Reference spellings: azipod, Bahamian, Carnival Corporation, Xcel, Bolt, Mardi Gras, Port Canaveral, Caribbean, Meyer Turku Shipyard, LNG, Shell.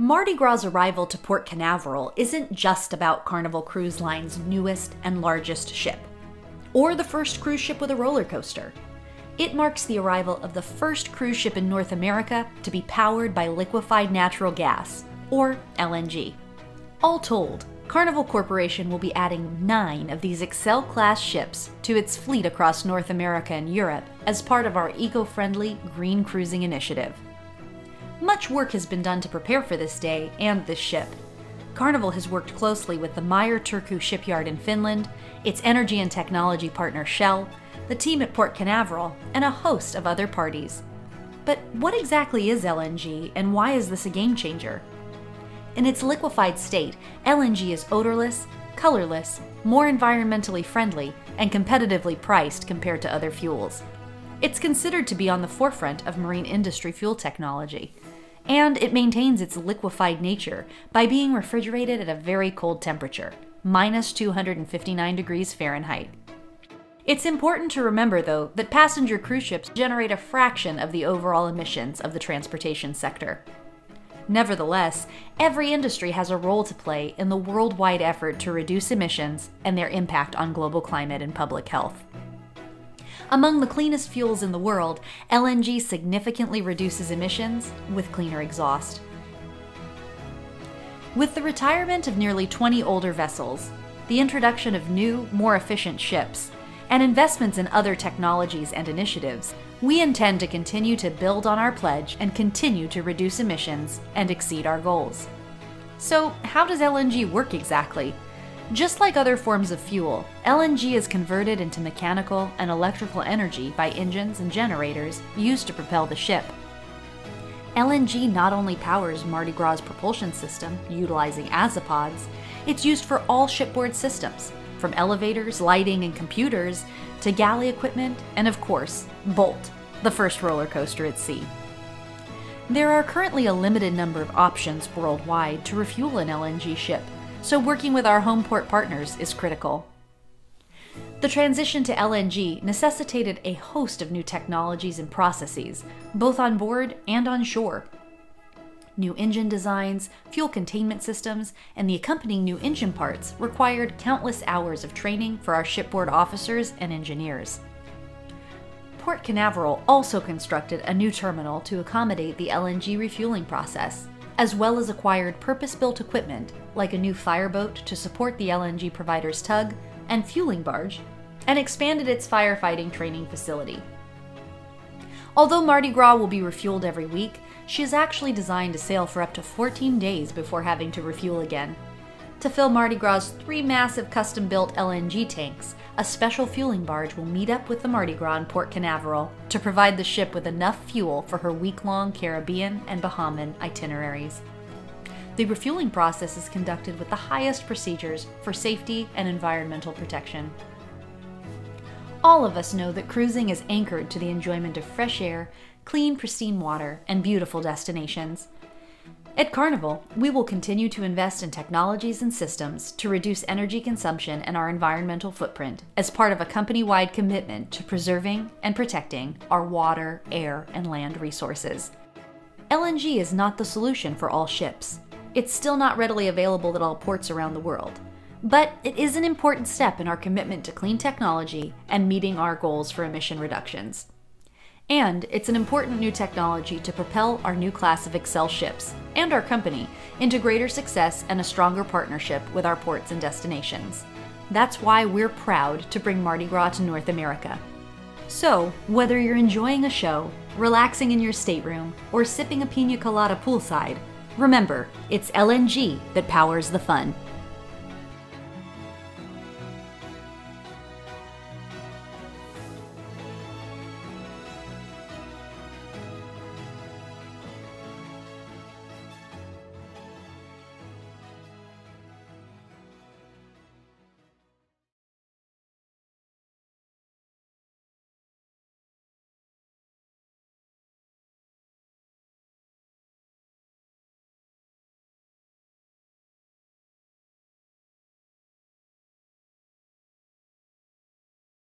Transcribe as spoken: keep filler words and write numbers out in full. Mardi Gras' arrival to Port Canaveral isn't just about Carnival Cruise Line's newest and largest ship, or the first cruise ship with a roller coaster. It marks the arrival of the first cruise ship in North America to be powered by liquefied natural gas, or L N G. All told, Carnival Corporation will be adding nine of these Xcel-class ships to its fleet across North America and Europe as part of our eco-friendly green cruising initiative. Much work has been done to prepare for this day and this ship. Carnival has worked closely with the Meyer Turku Shipyard in Finland, its energy and technology partner Shell, the team at Port Canaveral, and a host of other parties. But what exactly is L N G, and why is this a game changer? In its liquefied state, L N G is odorless, colorless, more environmentally friendly, and competitively priced compared to other fuels. It's considered to be on the forefront of marine industry fuel technology, and it maintains its liquefied nature by being refrigerated at a very cold temperature, minus two hundred fifty-nine degrees Fahrenheit. It's important to remember, though, that passenger cruise ships generate a fraction of the overall emissions of the transportation sector. Nevertheless, every industry has a role to play in the worldwide effort to reduce emissions and their impact on global climate and public health. Among the cleanest fuels in the world, L N G significantly reduces emissions with cleaner exhaust. With the retirement of nearly twenty older vessels, the introduction of new, more efficient ships, and investments in other technologies and initiatives, we intend to continue to build on our pledge and continue to reduce emissions and exceed our goals. So, how does L N G work exactly? Just like other forms of fuel, L N G is converted into mechanical and electrical energy by engines and generators used to propel the ship. L N G not only powers Mardi Gras' propulsion system, utilizing azipods, it's used for all shipboard systems, from elevators, lighting, and computers, to galley equipment, and of course, Bolt, the first roller coaster at sea. There are currently a limited number of options worldwide to refuel an L N G ship, so working with our home port partners is critical. The transition to L N G necessitated a host of new technologies and processes, both on board and on shore. New engine designs, fuel containment systems, and the accompanying new engine parts required countless hours of training for our shipboard officers and engineers. Port Canaveral also constructed a new terminal to accommodate the L N G refueling process, as well as acquired purpose-built equipment like a new fireboat to support the L N G provider's tug and fueling barge, and expanded its firefighting training facility. Although Mardi Gras will be refueled every week, she is actually designed to sail for up to fourteen days before having to refuel again. To fill Mardi Gras' three massive custom-built L N G tanks, a special fueling barge will meet up with the Mardi Gras in Port Canaveral to provide the ship with enough fuel for her week-long Caribbean and Bahamian itineraries. The refueling process is conducted with the highest procedures for safety and environmental protection. All of us know that cruising is anchored to the enjoyment of fresh air, clean, pristine water, and beautiful destinations. At Carnival, we will continue to invest in technologies and systems to reduce energy consumption and our environmental footprint as part of a company-wide commitment to preserving and protecting our water, air, and land resources. L N G is not the solution for all ships. It's still not readily available at all ports around the world. But it is an important step in our commitment to clean technology and meeting our goals for emission reductions. And it's an important new technology to propel our new class of Xcel ships and our company into greater success and a stronger partnership with our ports and destinations. That's why we're proud to bring Mardi Gras to North America. So, whether you're enjoying a show, relaxing in your stateroom, or sipping a pina colada poolside, remember, it's L N G that powers the fun.